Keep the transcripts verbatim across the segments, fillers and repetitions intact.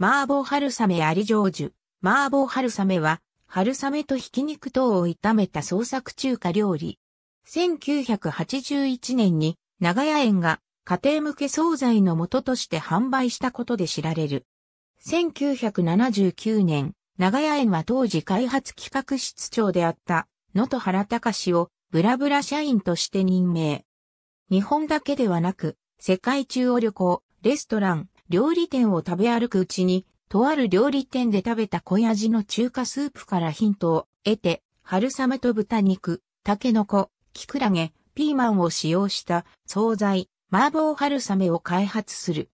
麻婆春雨アリジョージュ。麻婆春雨は、春雨とひき肉等を炒めた創作中華料理。せんきゅうひゃくはちじゅういちねんに、長屋園が家庭向け惣菜の素として販売したことで知られる。せんきゅうひゃくななじゅうきゅうねん、長屋園は当時開発企画室長であった、能登原隆を、ブラブラ社員として任命。日本だけではなく、世界中を旅行、レストラン、料理店を食べ歩くうちに、とある料理店で食べた濃い味の中華スープからヒントを得て、春雨と豚肉、タケノコ、キクラゲ、ピーマンを使用した惣菜、麻婆春雨を開発する。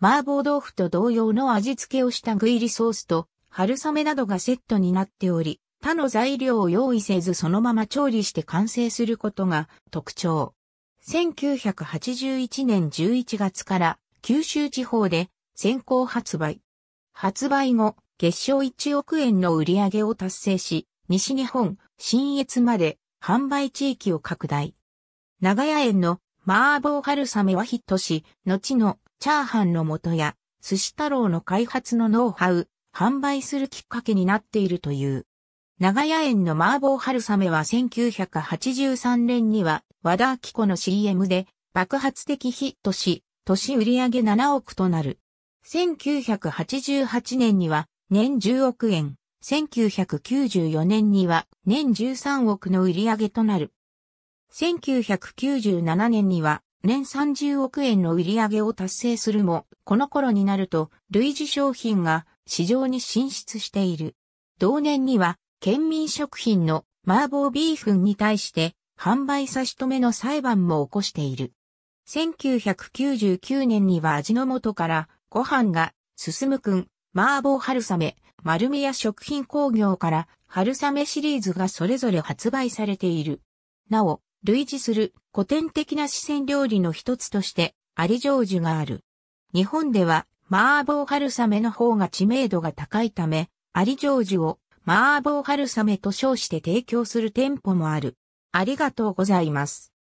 麻婆豆腐と同様の味付けをした具入りソースと、春雨などがセットになっており、他の材料を用意せずそのまま調理して完成することが特徴。せんきゅうひゃくはちじゅういちねんじゅういちがつから九州地方で先行発売。発売後、月商いちおくえんの売り上げを達成し、西日本、信越まで販売地域を拡大。長屋園の麻婆春雨はヒットし、後のチャーハンの素や寿司太郎の開発のノウハウ、販売するきっかけになっているという。長屋園の麻婆春雨はせんきゅうひゃくはちじゅうさんねんには和田アキ子の シーエム で爆発的ヒットし、年売上ななおくとなる。せんきゅうひゃくはちじゅうはちねんには年じゅうおくえん、せんきゅうひゃくきゅうじゅうよねんには年じゅうさんおくの売上となる。せんきゅうひゃくきゅうじゅうななねんには年さんじゅうおくえんの売上を達成するも、この頃になると類似商品が市場に進出している。同年には、県民食品の麻婆ビーフンに対して販売差し止めの裁判も起こしている。せんきゅうひゃくきゅうじゅうきゅうねんには味の素からご飯が進むくん、麻婆春雨、丸美屋食品工業から春雨シリーズがそれぞれ発売されている。なお、類似する古典的な四川料理の一つとしてアリジョージュがある。日本では麻婆春雨の方が知名度が高いため、アリジョージュを麻婆春雨と称して提供する店舗もある。ありがとうございます。